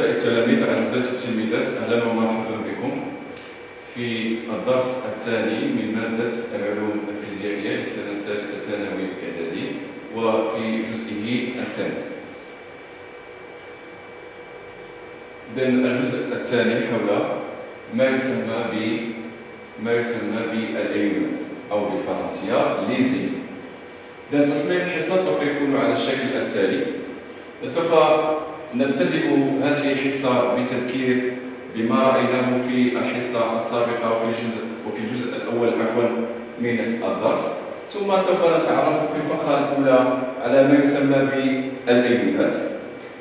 أعزائي التلاميذ، أعزائي التلميذات، أهلا ومرحبا بكم في الدرس الثاني من مادة العلوم الفيزيائية للسنة الثالثة ثانوي إعدادي وفي جزئه الثاني. إذن الجزء الثاني حول ما يسمى بالعيونات أو بالفرنسية ليزي. إذن تصميم الحصة سوف يكون على الشكل التالي. سوف نبتدئ هذه الحصة بتذكير بما رأيناه في الحصة السابقة وفي الجزء الأول من الدرس، ثم سوف نتعرف في الفقرة الأولى على ما يسمى بالعيونات.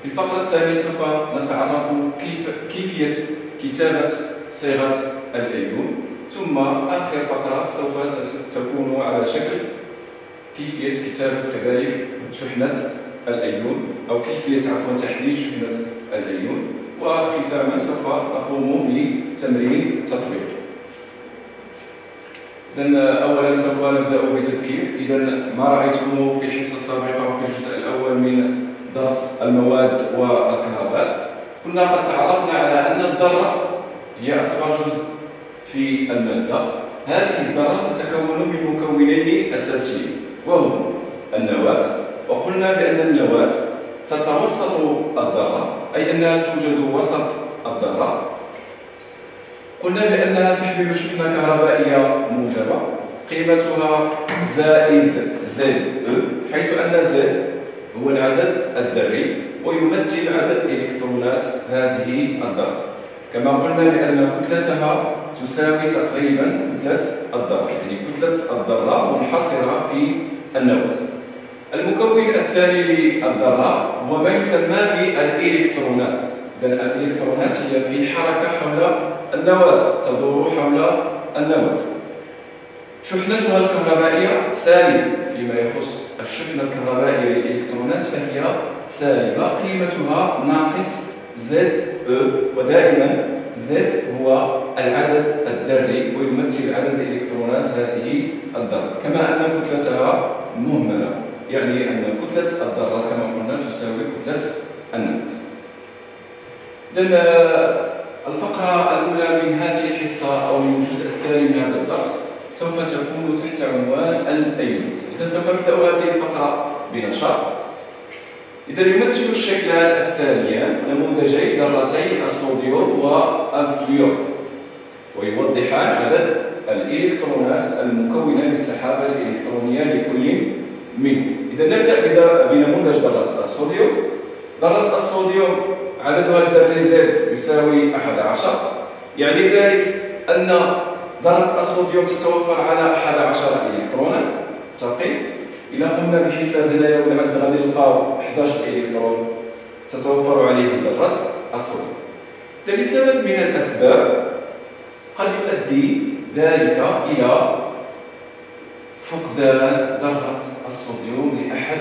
في الفقرة الثانية سوف نتعرف كيفية كتابة صيغة العيون، ثم آخر فقرة سوف تكون على شكل كيفية كتابة كذلك شحنة العيون أو كيفية تحديد شحنة العيون، وختاما سوف نقوم بتمرين تطبيق. إذن أولا سوف نبدأ بتذكير. إذن ما رأيتموه في الحصة السابقة وفي الجزء الأول من درس المواد والكهرباء، كنا قد تعرفنا على أن الذرة هي أصغر جزء في المادة. هذه الذرة تتكون من مكونين أساسيين وهم النواة، وقلنا بأن النواة تتوسط الذرة، أي أنها توجد وسط الذرة. قلنا بأنها تحمل شحنة كهربائية موجبة قيمتها زائد ZE، حيث أن Z هو العدد الذري ويمثل عدد إلكترونات هذه الذرة. كما قلنا بأن كتلتها تساوي تقريبا كتلة الذرة، يعني كتلة الذرة منحصرة في النواة. المكون التالي للذرة هو ما يسمى بالإلكترونات. إذن الإلكترونات هي في حركة حول النواة، تدور حول النواة. شحنتها الكهربائية سالبة، فيما يخص الشحنة الكهربائية للإلكترونات فهي سالبة، قيمتها ناقص ZE، ودائما Z هو العدد الذري ويمثل عدد إلكترونات هذه الذرة. كما أن كتلتها مهملة، يعني أن كتلة الذرة كما قلنا تساوي كتلة النواة. إذن الفقرة الأولى من هذه الحصة أو من الجزء الثاني من هذا الدرس سوف تكون تحت عنوان العيونات. إذن سوف نبدأ هذه الفقرة بنشاط. إذن يمثل الشكلان التاليان نموذجي ذرتي الصوديوم والفليور، ويوضحان عدد الإلكترونات المكونة للسحابة الإلكترونية لكل منه. إذا نبدأ بنموذج ذرة الصوديوم. ذرة الصوديوم عددها الذري Z يساوي 11، يعني ذلك أن ذرة الصوديوم تتوفر على 11 إلكترونا. تقي إذا قمنا بحسابنا يوم العد غادي نلقاو 11 إلكترون تتوفر عليه ذرة الصوديوم. لسبب من الأسباب قد يؤدي ذلك إلى فقدان ذرة الصوديوم لأحد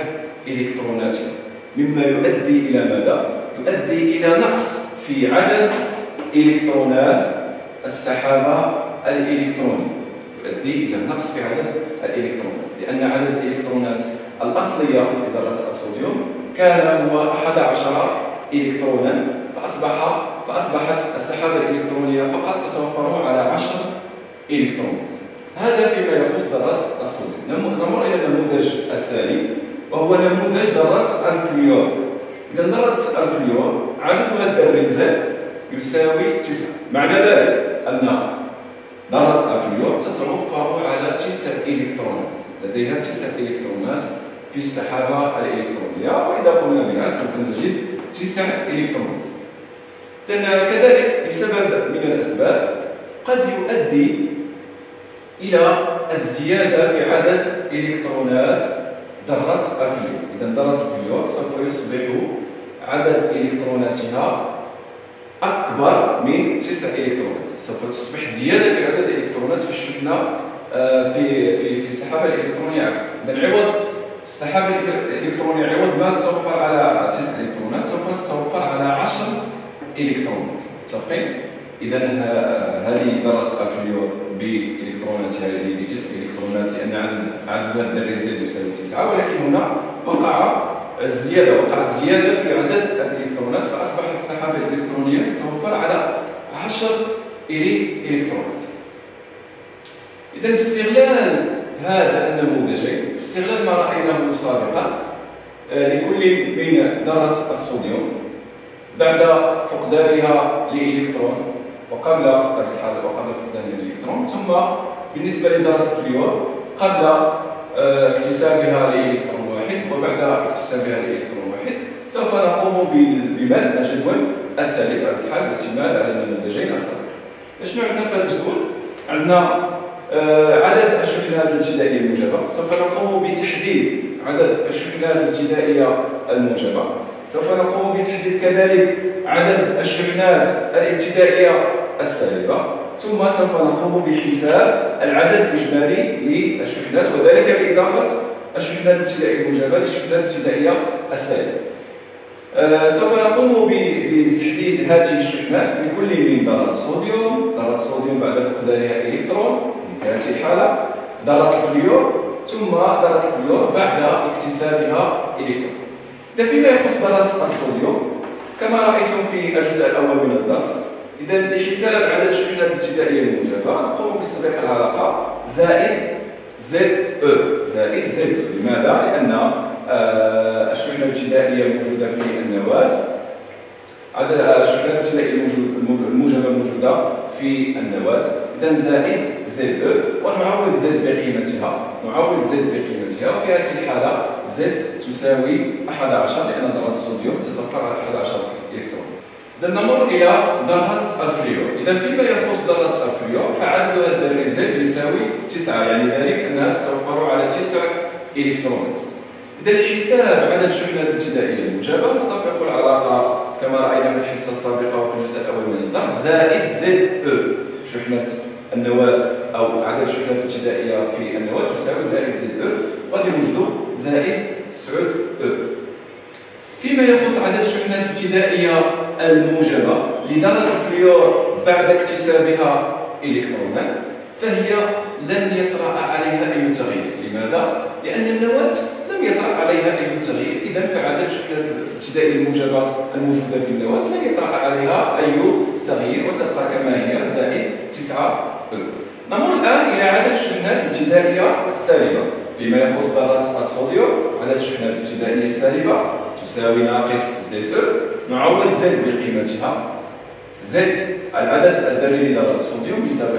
إلكتروناتها، مما يؤدي إلى ماذا؟ يؤدي إلى نقص في عدد إلكترونات السحابة الإلكترونية، يؤدي إلى نقص في عدد الإلكترونات، لأن عدد الإلكترونات الأصلية لذرة الصوديوم كان هو 11 إلكترونا، فأصبحت السحابة الإلكترونية فقط تتوفر على 10 إلكترونات. هذا فيما يخص ذرات الصوديوم. نمر إلى النموذج الثاني وهو نموذج ذرات الفليور. إذا ذرة الفليور عددها الذري Z يساوي 9، معنى ذلك أن ذرة الفليور تتوفر على 9 إلكترونات، لديها 9 إلكترونات في السحابة الإلكترونية، وإذا قمنا بها سوف نجد 9 إلكترونات. كذلك لسبب من الأسباب قد يؤدي إلى الزيادة في عدد إلكترونات ذرة الفليور. إذا ذرة الفليور سوف يصبح عدد إلكتروناتها أكبر من 9 إلكترونات، سوف تصبح زيادة في عدد الإلكترونات في الشحنة في السحابة الإلكترونية. إذا عوض السحابة الإلكترونية عوض ما تتوفر على 9 إلكترونات سوف تتوفر على 10 إلكترونات. متفقين؟ إذا هذه ذرة الفليور بإلكتروناتها يعني ب9 إلكترونات، لأن عدد الذري Z يساوي 9، ولكن هنا وقعت زيادة في عدد الإلكترونات، فأصبحت السحابة الإلكترونية تتوفر على 10 إيري إلكترونات. إذا باستغلال هذا النموذجين، باستغلال ما رأيناه سابقا لكل من ذرة الصوديوم بعد فقدانها لإلكترون وقبل طبيعة الحال وقبل فقدان الإلكترون، ثم بالنسبة لذرة الفليور قبل اكتسابها لإلكترون واحد وبعد اكتسابها لإلكترون واحد، سوف نقوم بملء الجدول التالي بطبيعة الحال باعتماد على النموذجين السابقين. شنو عندنا في هذا الجدول؟ عندنا عدد الشحنات الابتدائية الموجبة، سوف نقوم بتحديد عدد الشحنات الابتدائية الموجبة، سوف نقوم بتحديد كذلك عدد الشحنات الابتدائية السالبة، ثم سوف نقوم بحساب العدد الإجمالي للشحنات وذلك بإضافة الشحنات الابتدائية الموجبة للشحنات الابتدائية السالبة. سوف نقوم بتحديد هذه الشحنات لكل من ذرات الصوديوم، ذرات الصوديوم بعد فقدانها الإلكترون في هذه الحالة، ذرة الفليور، ثم ذرة الفليور بعد اكتسابها الإلكترون. إذا فيما يخص ذرات الصوديوم كما رأيتم في الجزء الأول من الدرس، إذا لحساب عدد الشحنات الابتدائية الموجبة نقوم بتصريح العلاقة زائد زد. لماذا؟ لأن الشحنة الابتدائية موجودة في النواة، عدد الشحنات الابتدائية الموجبة موجودة في النواة، إذا زائد زد ونعوض زد بقيمتها، وفي هذه الحالة زد تساوي 11 لأن ذرة الصوديوم تتوفر على 11 إلكترون. إذا نمر إلى ذرة الفليور، إذا فيما يخص ذرة الفليور فعددها الذري زد يساوي 9، يعني ذلك أنها تتوفر على 9 إلكترونات. إذا لحساب عدد الشحنات الابتدائية الموجبة نطبق العلاقة كما رأينا في الحصة السابقة وفي الجزء الأول من الدرس زائد زد شحنة النواة أو عدد الشحنات الابتدائية في النواة تساوي زائد زد غادي نوجدو زائد 9 فيما يخص عدد الشحنات الابتدائية الموجبة لذرة الفليور بعد اكتسابها إلكترونا فهي لن يطرأ عليها أي تغيير. لماذا؟ لأن النواة لم يطرأ عليها أي تغيير، إذا فعدد الشحنات الابتدائية الموجبة الموجودة في النواة لن يطرأ عليها أي تغيير وتبقى كما هي زائد 9. نمر الآن إلى عدد الشحنات الابتدائية السالبة. فيما يخص ذرات الصوديوم عدد الشحنات الابتدائية السالبة تساوي ناقص زد، نعوض زد بقيمتها، زد العدد الذري لذرات الصوديوم يساوي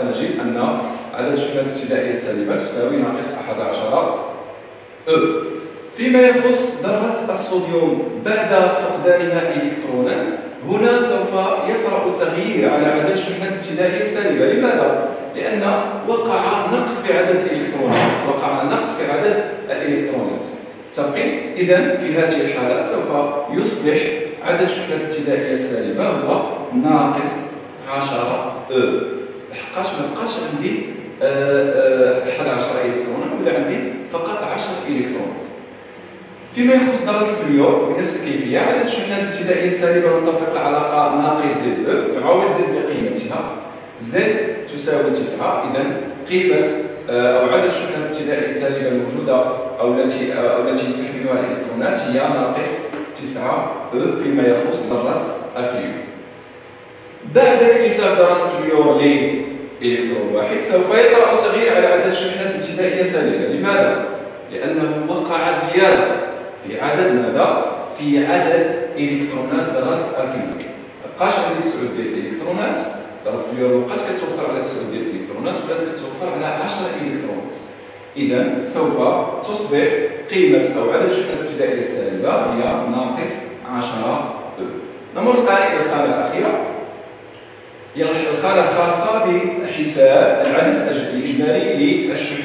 11، فنجد أن عدد الشحنات الابتدائية السالبة تساوي ناقص 11. فيما يخص ذرة الصوديوم بعد فقدانها إلكترونا هنا سوف يطرأ تغيير على عدد الشحنات الابتدائية السالبة. لماذا؟ لأن وقع نقص في عدد الإلكترونات، تبقى إذا في هذه الحالة سوف يصبح عدد الشحنات الابتدائية السالبة هو ناقص 10 لحقاش ما بقاش عندي 11 إلكترون ولا عندي فقط 10 إلكترونات. فيما يخص ذرة الفليور بنفس الكيفية عدد الشحنات الابتدائية السالبة نطبق العلاقة ناقص زد نعوض زد بقيمتها، زد تساوي 9، إذا قيمة أو عدد الشحنات الابتدائية السالبة الموجودة أو التي تحملها الإلكترونات هي ناقص 9 فيما يخص ذرة الفليور. بعد اكتساب ذرة الفليور إلكترون واحد سوف يطرأ تغيير على عدد الشحنات الابتدائية السالبة. لماذا؟ لأنه وقع زيادة في عدد ماذا؟ في عدد إلكترونات ذرات الفليور. مابقاش عندي 9 ديال الإلكترونات، ذرة الفليور مابقاش كتوفر على 9 ديال الإلكترونات ولات كتوفر على 10 إلكترونات. إذا سوف تصبح قيمة أو عدد الشحنات الابتدائية السالبة هي ناقص 10. نمر الآن إلى الخانة الأخيرة، هي الخانة الخاصة بحساب العدد الإجمالي للشحنات.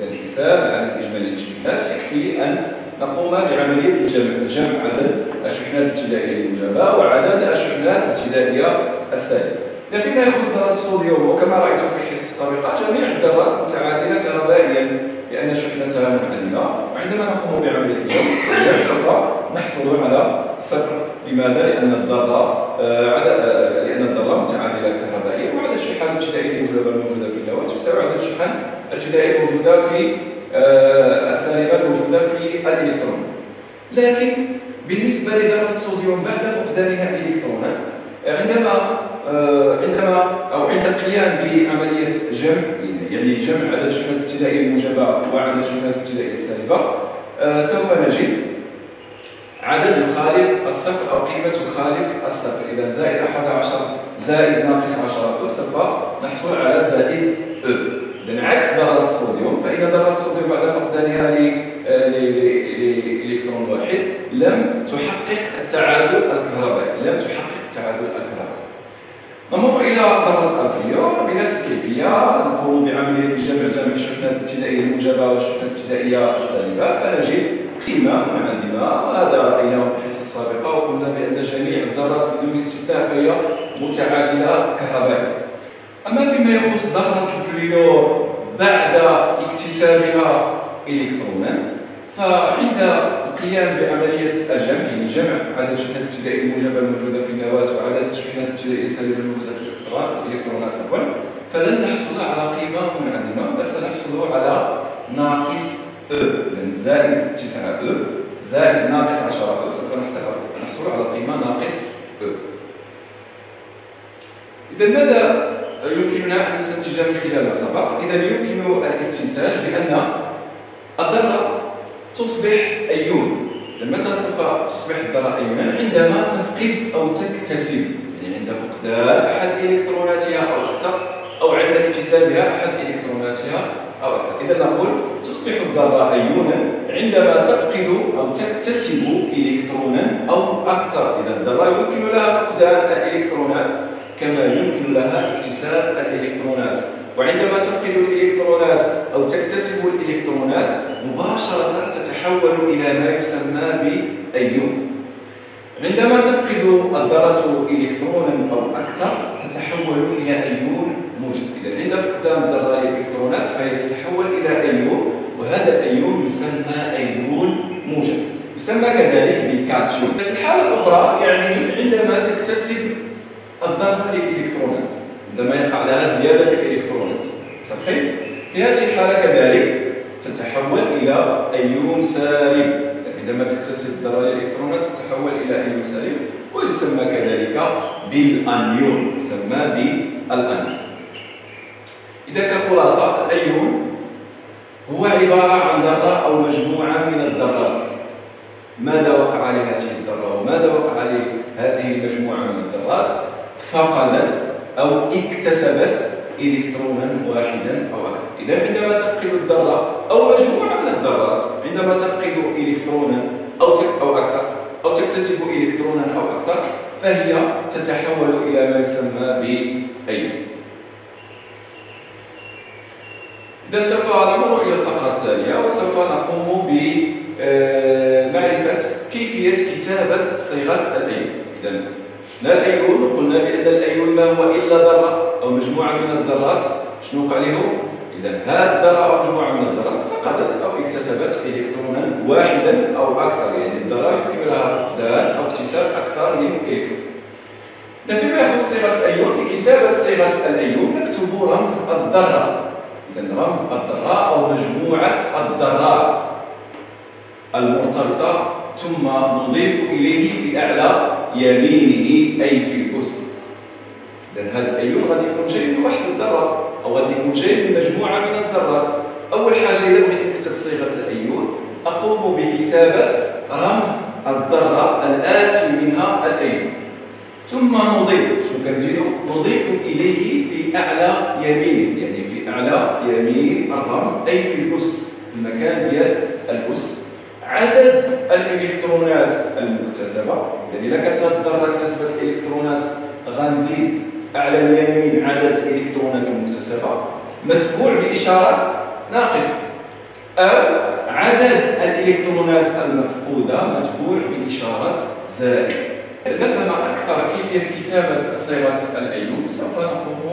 إذا لحساب العدد الإجمالي للشحنات يكفي أن نقوم بعملية جمع عدد الشحنات الابتدائية الموجبة وعدد الشحنات الابتدائية السالبة. إذا فيما يخص ذرات الصوديوم وكما رأيتم في الحصة السابقة جميع الذرات متعادلة كهربائيا لأن شحنتها معدنة، وعندما نقوم بعملية الجمع سوف نحصل على 0. لماذا؟ لأن الذرة متعادلة كهربائيا، وعدد الشحن الابتدائية الموجبة في النواة تساوي عدد الشحن الابتدائية الموجودة في السالبة الموجودة في الإلكترونات. لكن بالنسبه لذره الصوديوم بعد فقدانها الالكترون عند القيام بعمليه جمع عدد شحنات الابتدائيه الموجبه وعدد شحنات الابتدائيه السالبه سوف نجد عدد الخالف الصفر او قيمه الخالف الصفر. اذا زائد 11 زائد ناقص 10 سوف نحصل على زائد او. اذا عكس ذره الصوديوم، فان ذره الصوديوم بعد فقدانها لالكترون واحد لم تحقق التعادل الكهربائي، نمر الى ذره الفليور بنفس الكيفيه، نقوم بعمليه جمع الشحنات الابتدائيه الموجبه والشحنات الابتدائيه السالبه فنجد قيمه منعدمه، وهذا رايناه في الحصه السابقه وقلنا بان جميع الذرات بدون استثناء فهي متعادله كهربائيا. اما فيما يخص ذره الفليور بعد اكتسابها الكترونا، فعند القيام بعملية الجمع، جمع عدد الشحنات الابتدائية الموجبة الموجودة في النواة وعدد الشحنات الابتدائية السالبة الموجودة في الإلكترونات عفوا، فلن نحصل على قيمة منعدمة، بل سنحصل على ناقص او، لأن زائد 9 او زائد ناقص 10 او سوف نحصل على قيمة ناقص او. إذا ماذا يمكننا أن نستنتج من خلال ما سبق؟ إذا يمكن الاستنتاج بأن الذرة تصبح ايون. لما سوف تصبح الذره ايونا عندما تفقد او تكتسب، عند فقدان احد الكتروناتها او اكثر، او عند اكتسابها احد الكتروناتها او اكثر. اذا نقول تصبح الذره ايونا عندما تفقد او تكتسب الكترونا او اكثر. اذا الذره يمكن لها فقدان الالكترونات كما يمكن لها اكتساب الالكترونات، وعندما تفقد الالكترونات او تكتسب الالكترونات مباشره تتحول الى ما يسمى بايون. عندما تفقد الذره الكترونا او اكثر تتحول الى ايون موجب. اذا عند فقدان الذره الالكترونات فهي تتحول الى ايون، وهذا الايون يسمى ايون موجب، يسمى كذلك بالكاتيون. في الحاله الاخرى عندما تكتسب الذره الالكترونات، عندما يقع لها زياده في الالكترونات، صحيح؟ في هذه الحاله كذلك تتحول الى ايون سالب. عندما تكتسب الذره الالكترونات تتحول الى ايون سالب، ويسمى كذلك بالانيون، اذا كخلاصه الايون هو عباره عن ذره او مجموعه من الذرات. ماذا وقع لهذه الذره وماذا وقع لهذه المجموعه من الذرات؟ فقدت أو اكتسبت إلكترونا واحدا أو أكثر. إذا عندما تفقد الذرة أو مجموعة من الذرات، عندما تفقد إلكترونا أو أكثر، أو تكتسب إلكترونا أو أكثر، فهي تتحول إلى ما يسمى بأيون. إذا سوف نمر إلى الفقرة التالية، وسوف نقوم بمعرفة كيفية كتابة صيغة الأيون. إذا شفنا الايون وقلنا بان الايون ما هو الا ذره او مجموعه من الذرات. شنو وقع له؟ اذا هذه الذره او مجموعه من الذرات فقدت او اكتسبت الكترونا واحدا او اكثر، الذره يمكن لها فقدان او اكتساب اكثر من الكترون. فيما يخص صيغه الايون، لكتابه صيغه الايون نكتب رمز الذره. اذا رمز الذره او مجموعه الذرات المرتبطه، ثم نضيف اليه في اعلى يمينه اي في الاس. اذا هذا الايون غادي يكون جاي من واحد الذره، او غادي يكون جاي من مجموعه من الذرات. اول حاجه اذا بغيت نكتب صيغه الايون اقوم بكتابه رمز الذره الاتي منها الايون، ثم نضيف، شنو كنزيدو؟ نضيف اليه في اعلى يمين، في اعلى يمين الرمز اي في الاس، في المكان ديال الاس، عدد الالكترونات المكتسبه. اذا كانت هذه الذره اكتسبت الالكترونات غنزيد اعلى اليمين عدد الالكترونات المكتسبه متبوع باشاره ناقص، او عدد الالكترونات المفقوده متبوع باشاره زائد. مثلا اكثر كيفيه كتابه صيغه الايون سوف نقوم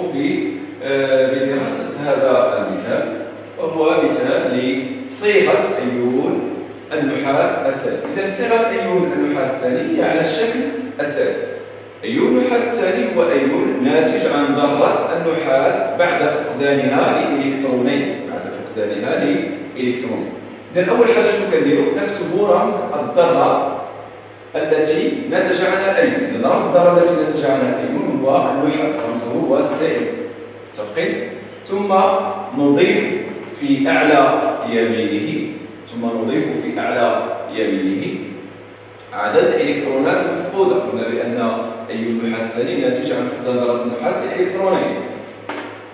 بدراسه هذا المثال، وهو مثال لصيغه ايون النحاس الثاني. إذا صيغة أيون النحاس الثاني هي على الشكل التالي: أيون النحاس الثاني هو أيون ناتج عن ذرة النحاس بعد فقدانها لإلكترونين، إذا أول حاجة شنو كنديرو؟ نكتبو رمز الذرة التي نتج عنها الأيمن. إذا رمز الضربة التي نتج عنها الأيمن هو النحاس، رمزه هو السين، متفقين؟ ثم نضيف في أعلى يمينه، عدد الإلكترونات المفقودة. قلنا بأن أي النحاس الثاني ناتج عن فقدان ذرة النحاس الإلكترونين،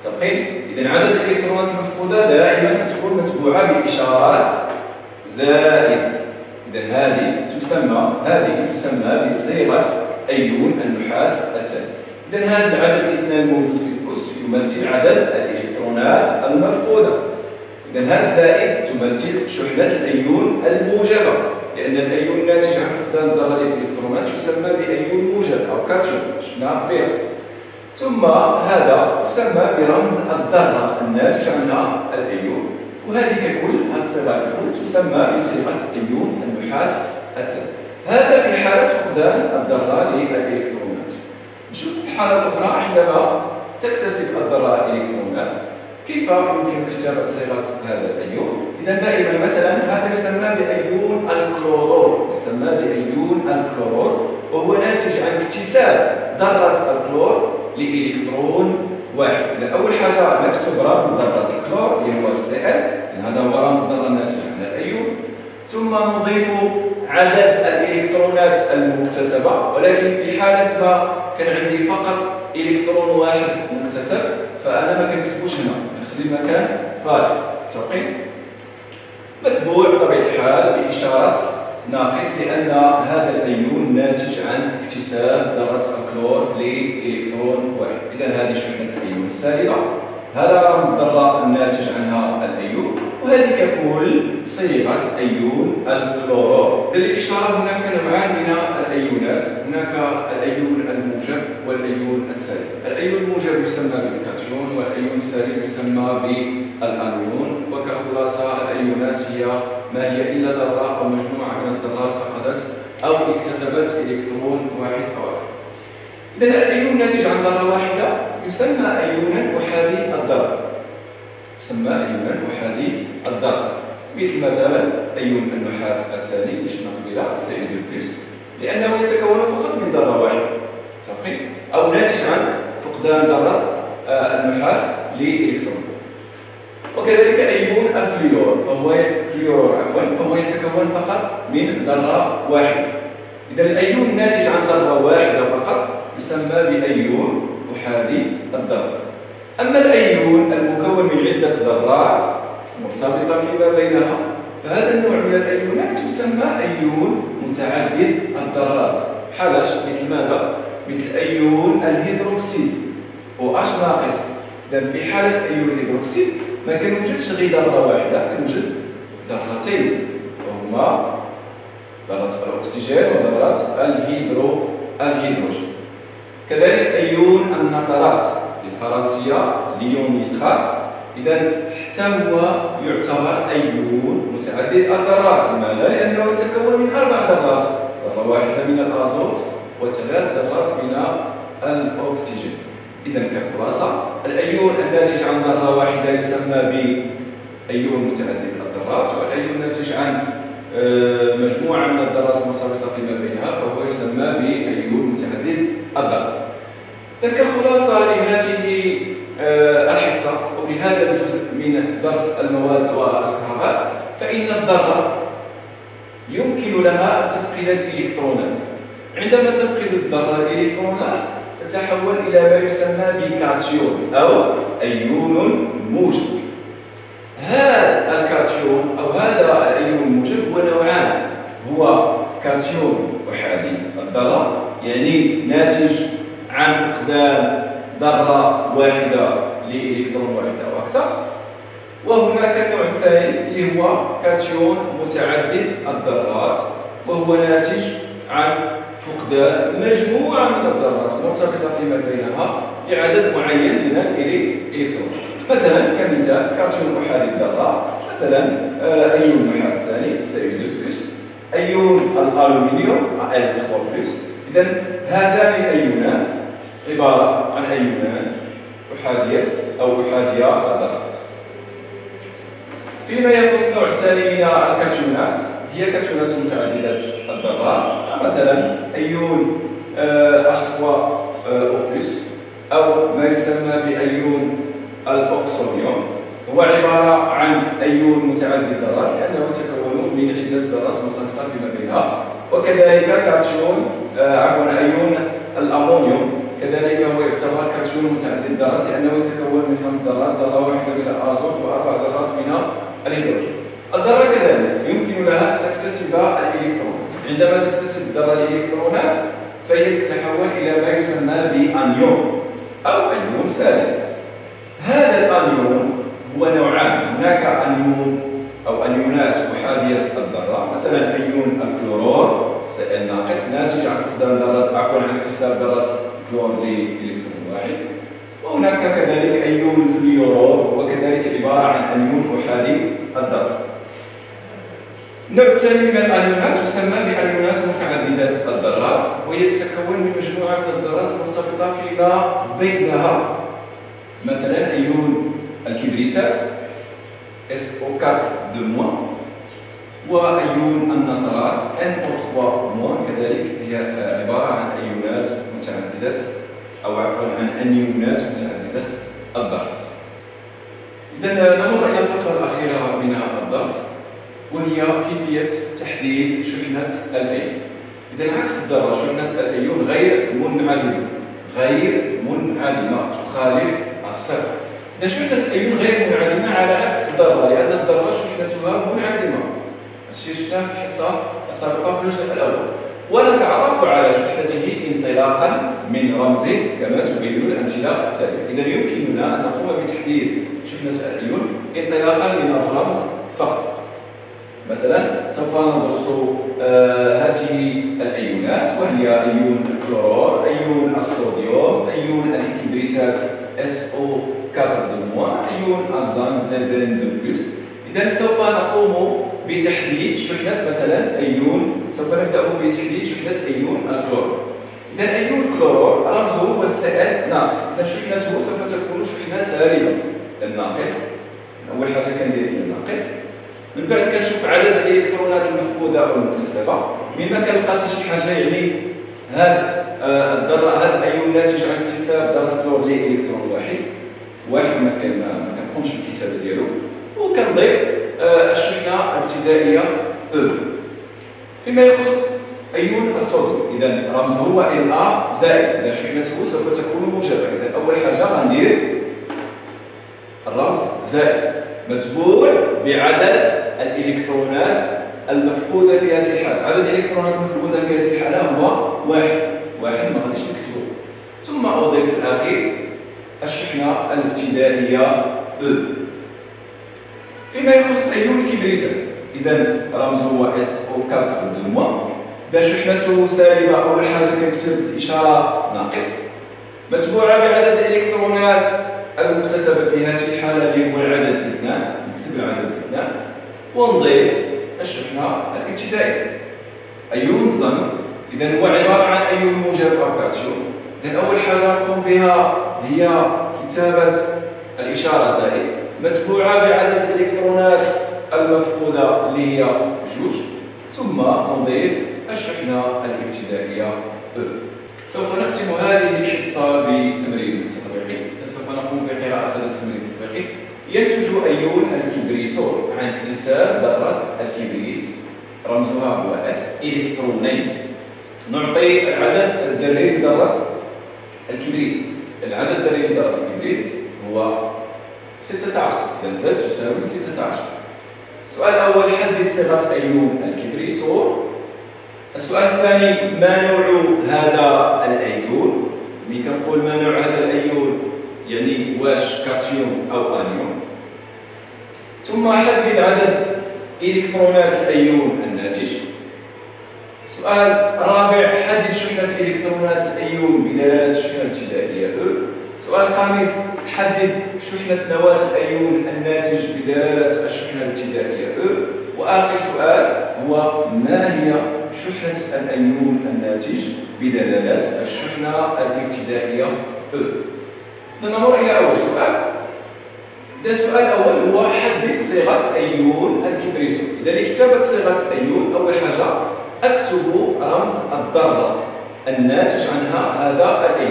متفقين؟ إذا عدد الإلكترونات المفقودة دائما ستكون متبوعة بإشارات زائد. إذا هذه تسمى بصيغة أيون النحاس الثاني. إذا هذا العدد الاثنان الموجود في الأس يمثل عدد الإلكترونات المفقودة. إذا هذا زائد تمثل شحنة الأيون الموجبة، لأن الأيون الناتج عن فقدان الذرة للإلكترونات يسمى بأيون موجب أو كاتيون، شحنة كبيرة. ثم هذا يسمى برمز الذرة الناتج عنها الأيون، وهذه ككل تسمى بصيغة أيون النحاس الثاني. هذا في حالة فقدان الذرة للإلكترونات. نشوف الحالة الأخرى عندما تكتسب الذرة الإلكترونات، كيف يمكن كتابة صيغة هذا الأيون؟ إذا دائما مثلا هذا يسمى بأيون الكلورور، وهو ناتج عن اكتساب ذرة الكلور لإلكترون واحد. إذا أول حاجة نكتب رمز ذرة الكلور اللي هو السائل، هذا هو رمز الذرة الناتج عن الأيون، ثم نضيف عدد الإلكترونات المكتسبة. ولكن في حالة ما كان عندي فقط إلكترون واحد مكتسب، فأنا ما كنكتبوش هنا، نخلي المكان فارغ، متفقين؟ متبوع بطبيعة الحال بإشارة ناقص، لأن هذا الأيون ناتج عن اكتساب ذرة الكلور لإلكترون واحد. إذا هذه شحنة الأيون السالبة، هذا رمز الذرة الناتج عنها الأيون، وهذه ككل صيغة أيون الكلورور. الإشارة هناك نوعان من الأيونات، هناك الأيون الموجب والأيون السالب. الأيون الموجب يسمى بالكاتيون، والأيون السالب يسمى بالأنيون. وكخلاصة الأيونات هي ما هي إلا ذرة أو مجموعة من الذرات فقدت أو اكتسبت إلكترون واحد أو أكثر. إذا الأيون الناتج عن ذرة واحدة يسمى أيونا أحادي الذرة، مثل مثلا أيون النحاس الثاني شحنة كبيرة Cn2+، لأنه يتكون فقط من ذرة واحدة، متفقين؟ أو ناتج عن فقدان ذرة النحاس لإلكترون. وكذلك أيون الفليور فهو يتكون فقط من ذرة واحدة. إذا الأيون الناتج عن ذرة واحدة فقط يسمى بأيون أحادي الذرة. أما الأيون المكون من عدة ذرات مرتبطة فيما بينها، فهذا النوع من الأيونات يسمى أيون متعدد الذرات. بحال مثل ماذا؟ مثل أيون الهيدروكسيد OH ناقص. إذا في حالة أيون الهيدروكسيد ما كنوجدش غير ذرة واحدة، كنوجد ذرتين، وهما ذرة الأكسجين وذرة الهيدروجين. كذلك أيون النترات بالفرنسية ليون نيترات، إذا حتى هو يعتبر أيون متعدد الذرات. لماذا؟ لأنه يتكون من 4 ذرات، ذرة واحدة من الأزوت و3 ذرات من الأكسجين. إذا كخلاصة الأيون الناتج عن ذرة واحدة يسمى بأيون متعدد الذرات، والأيون الناتج عن مجموعة من الذرات مرتبطة فيما بينها فهو يسمى بأيون متعدد الذرات. ذلك خلاصة لهذه الحصة ولهذا الجزء من درس المواد والكهرباء. فإن الذرة يمكن لها أن تفقد الإلكترونات. عندما تفقد الذرة الإلكترونات تتحول إلى ما يسمى بكاتيون أو أيون موجب. هذا الكاتيون أو هذا الأيون الموجب هو نوعان، هو كاتيون أحادي الذرة، يعني ناتج عن فقدان ذرة واحدة لإلكترون واحد أو أكثر، وهناك النوع الثاني اللي هو كاتيون متعدد الذرات، وهو ناتج عن فقدان مجموعة من الذرات مرتبطة فيما بينها لعدد معين من الإلكترون. مثلا كمثال كاتيون أحادي الذرة، مثلا أيون النحاس الثاني Cu2+، أيون الألومنيوم Al3+. إذا هذان الأيونان عبارة عن أيونان أحادية أو أحادية الذرة. فيما يخص النوع الثاني من الكاتيونات، هي كاتيونات متعددة الذرات مثلا ايون H3 O+، أو ما يسمى بأيون الأوكسوديوم، هو عبارة عن أيون متعدد الذرات لأنه يتكون من عدة ذرات ملتصقة فيما بينها، وكذلك كاتيون عفوا أيون الأمونيوم، كذلك هو يعتبر كاتيون متعدد الذرات لأنه يتكون من 5 ذرات، ذرة واحدة من الأزوت و4 ذرات من الهيدروجين. الذرة كذلك يمكن لها أن تكتسب الإلكترونات، عندما تكتسب الذرة الإلكترونات فهي تتحول إلى ما يسمى بأنيون أو أنيون سالب. هذا الأنيون هو نوعان، هناك أنيون أو أنيونات أحادية الذرة، مثلا أنيون الكلورور Cl ناقص ناتج عن فقدان ذرات عن اكتساب ذرات كلور لإلكترون واحد، وهناك كذلك أنيون الفليورور وكذلك عبارة عن أنيون أحادي الذرة. النوع الثاني من الأنيونات تسمى بأنيونات متعددة الذرات، وهي تتكون من مجموعة من الذرات مرتبطة فيما بينها، مثلا أيون الكبريتات SO4-, وأيون النترات NO3-، كذلك هي عبارة عن أيونات متعددة أو عفوا عن أنيونات متعددة الذرات. إذا نمر إلى الفقرة الأخيرة من هذا الدرس، وهي كيفية تحديد شحنة الأيون. إذا عكس الذرة، شحنة الأيون غير منعدمة تخالف الصفر. إذا شحنة الأيون غير منعدمة على عكس الذرة، لأن الذرة شحنتها منعدمة. هادشي شفناه في الحصة السابقة في الجزء الأول. ونتعرف على شحنته انطلاقا من رمزه كما تبين الأمثلة التالية. إذا يمكننا أن نقوم بتحديد شحنة الأيون انطلاقا من الرمز فقط. مثلا سوف ندرس هذه الأيونات، وهي أيون الكلورور، أيون الصوديوم، أيون الكبريتات SO4-، أيون الزنك Zn2+. إذا سوف نقوم بتحديد شحنة مثلا أيون، سوف نبدأ بتحديد شحنة أيون الكلورور. إذا أيون الكلورور رمزه هو Cl ناقص، إذا شحنته سوف تكون شحنة سالبة. الناقص، أول حاجة كندير الناقص، من بعد كنشوف عدد الالكترونات المفقوده او المكتسبه، مما كنلقى حتى شي حاجه يعني هذا الذره، هذا الايون ناتج عن اكتساب ذره كلور لالكترون واحد ما كنقومش بالكتابه ديالو، وكنضيف الشحنه الابتدائيه او. فيما يخص ايون الصوديوم، اذا رمزه هو Na زائد، اذا شحنته سوف تكون موجبه. اذا اول حاجه غندير الرمز زائد متبوع بعدد الالكترونات المفقوده في هذه الحاله. عدد الالكترونات المفقوده في هذه الحاله هو واحد، ما غاديش نكتبو، ثم اضيف في الاخير الشحنه الابتدائيه او. فيما يخص ايون الكبريتات، اذا رمزه هو SO4-، اذا شحنته سالبه اول حاجه كنكتب اشاره ناقص متبوعه بعدد الالكترونات المكتسبة في هذه الحالة اللي هو العدد 2، نكتب العدد 2 ونضيف الشحنة الابتدائية. أيون الزنك إذا هو عبارة عن أيون موجب أو كاتيون، إذا أول حاجة نقوم بها هي كتابة الإشارة زائد متبوعة بعدد الإلكترونات المفقودة اللي هي 2، ثم نضيف الشحنة الابتدائية أو. سوف نختم هذه الحصة بتمرين تطبيقي. نقوم بقراءة هذا التمرين التطبيقي. ينتج أيون الكبريتور عن اكتساب ذرة الكبريت رمزها هو S إلكترونين. نعطي العدد الذري لذرة الكبريت، العدد الذري لذرة الكبريت هو 16، إذا Z تساوي 16. السؤال الأول، حدد صيغة أيون الكبريتور. السؤال الثاني، ما نوع هذا الأيون؟ ملي كنقول ما نوع هذا الأيون يعني واش كاتيون أو آنيون. ثم حدد عدد إلكترونات الأيون الناتج. السؤال الرابع، حدد شحنة إلكترونات الأيون بدلالة الشحنة الابتدائية أو. السؤال الخامس، حدد شحنة نواة الأيون الناتج بدلالة الشحنة الابتدائية أو. وآخر سؤال هو، ما هي شحنة الأيون الناتج بدلالة الشحنة الابتدائية أو. نمر إلى أول سؤال. السؤال الأول هو، حدد صيغة أيون الكبريتور. إذا لكتابة صيغة أيون أول حاجة اكتب رمز الضرة الناتج عنها هذا الأي.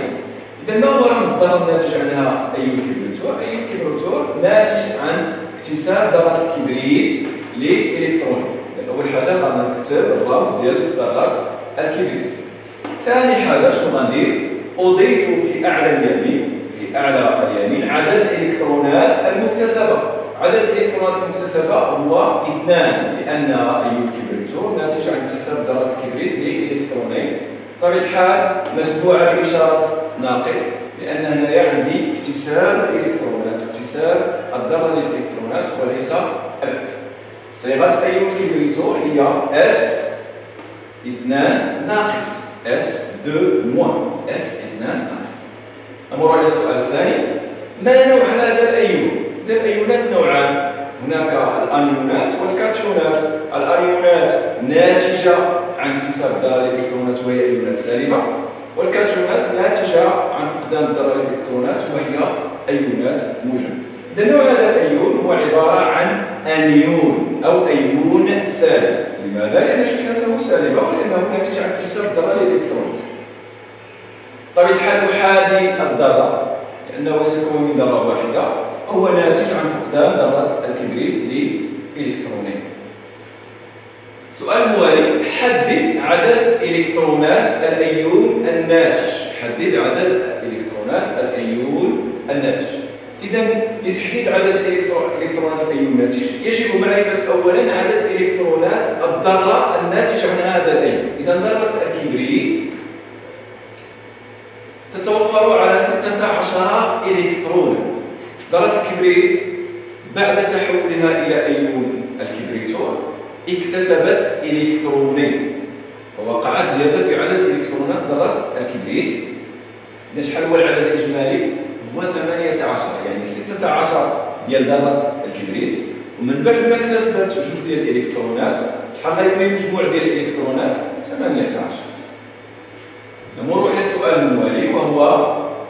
إذا ما هو رمز الضرة الناتج عنها أي الكبريتور؟ أي الكبريتور ناتج عن اكتساب ذرة الكبريت لإلكترون. أول حاجة غادي نكتب الرمز ديال ذرة الكبريت. ثاني حاجة شنو غندير؟ أضيف في أعلى اليمين عدد الإلكترونات المكتسبة. عدد الإلكترونات المكتسبة هو 2 لأن أي الكبريتور ناتج عن اكتساب ذرة الكبريت لإلكترونين. بطبيعة الحال متبوعة بإشارة ناقص لأن هنايا عندي اكتساب الإلكترونات، اكتساب الذرة للإلكترونات وليس العكس. صيغة أي الكبريتور هي S2 ناقص S2 ناقص. نمر على السؤال الثاني، ما نوع هذا الأيون؟ إذا الأيونات نوعان، هناك الأنيونات والكاتيونات. الأنيونات ناتجة عن اكتساب ذرة الإلكترونات وهي أيونات سالبة، والكاتيونات ناتجة عن فقدان ذرة الإلكترونات وهي أيونات موجبة. إذا نوع هذا الأيون هو عبارة عن أنيون أو أيون سالب. لماذا؟ لأن شحنته سالبة ولأنه ناتج عن اكتساب ذرة الإلكترونات. طبيعة الحال أحادي الذرة لأنه سيكون من ذرة واحدة، هو ناتج عن فقدان ذرة الكبريت لإلكترونين. السؤال الموالي، حدد عدد إلكترونات الأيون الناتج. حدد عدد إلكترونات الأيون الناتج. إذا لتحديد عدد إلكترونات الأيون الناتج يجب معرفة أولا عدد إلكترونات الذرة الناتج عن هذا الأيون. إذا ذرة الكبريت تتوفر على 16 إلكترونا. ذرة الكبريت بعد تحولها إلى أيون الكبريتور اكتسبت إلكترونين ووقعت زيادة في عدد إلكترونات ذرة الكبريت. إذا شحال هو العدد الإجمالي؟ هو 18، يعني 16 ديال ذرة الكبريت، ومن بعد ما اكتسبت جوج ديال الإلكترونات شحال غيولي المجموع ديال الإلكترونات؟ 18. نمر إلى السؤال الموالي وهو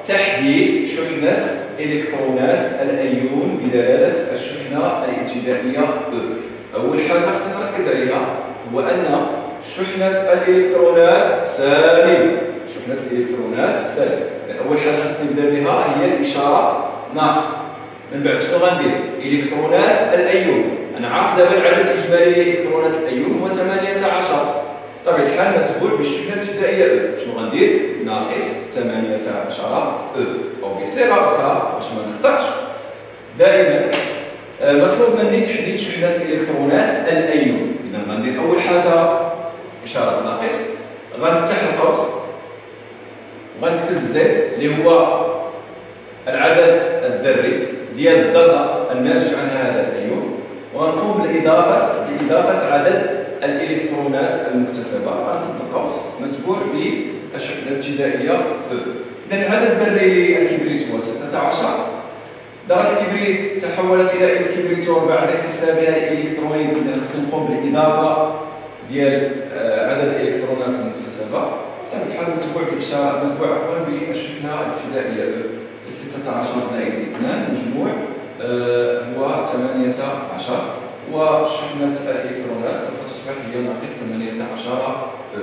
تحديد شحنة إلكترونات الأيون بدلالة الشحنة الابتدائية E. أول حاجة خصنا نركز عليها هو أن شحنة الإلكترونات سالبة. شحنة الإلكترونات سالبة، أول حاجة خصنا نبدا بها هي الإشارة ناقص. من بعد شنو غندير؟ إلكترونات الأيون. أنا عارف دابا العدد الإجمالي لإلكترونات الأيون هو 18. بطبيعة الحال متبوع بالشحنة الابتدائية E. شنو غندير؟ ناقص 18 E. أو بصيغة أخرى باش ما نخطاش، دائما مطلوب مني تحديد شحنة إلكترونات الأيون. إذا غندير أول حاجة إشارة ناقص، غنفتح القوس وغنكتب زد اللي هو العدد الذري ديال الذرة الناتج عن هذا الأيون، وغنقوم بإضافة عدد الالكترونات المكتسبه. غنسد القوس متبوع بالشحنه الابتدائيه E. اذا عدد ذري الكبريت هو 16. ذره الكبريت تحولت الى الكبريتور بعد اكتسابها الالكترونين، اذا خصنا نقوم بالاضافه ديال عدد الالكترونات المكتسبه. كنتحاول متبوع بالاشاره بالشحنه الابتدائيه E. 16 زائد 2 مجموع هو 18، وشحنة الإلكترونات سوف تصبح هي ناقص 18 E.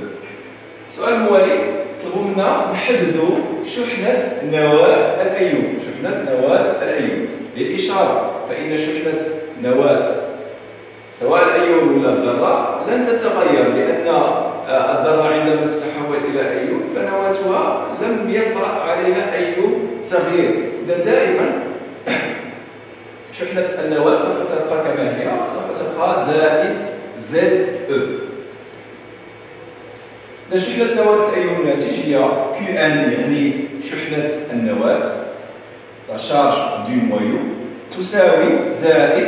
السؤال الموالي طلبوا منا نحددوا شحنة نواة الأيون. شحنة نواة الأيون للإشارة، فإن شحنة نواة سواء الأيون ولا الذرة لن تتغير، لأن الذرة عندما تتحول إلى أيون فنواتها لم يطرأ عليها أي تغيير. إذا دائما شحنة النواة سوف تبقى كما هي، سوف تبقى زائد زد E. إذا شحنة نواة الأيون الناتج هي QN، يعني شحنة النواة لا شارج دو مويو تساوي زائد،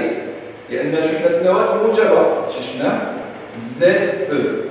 لأن شحنة النواة موجبة شفناه زد E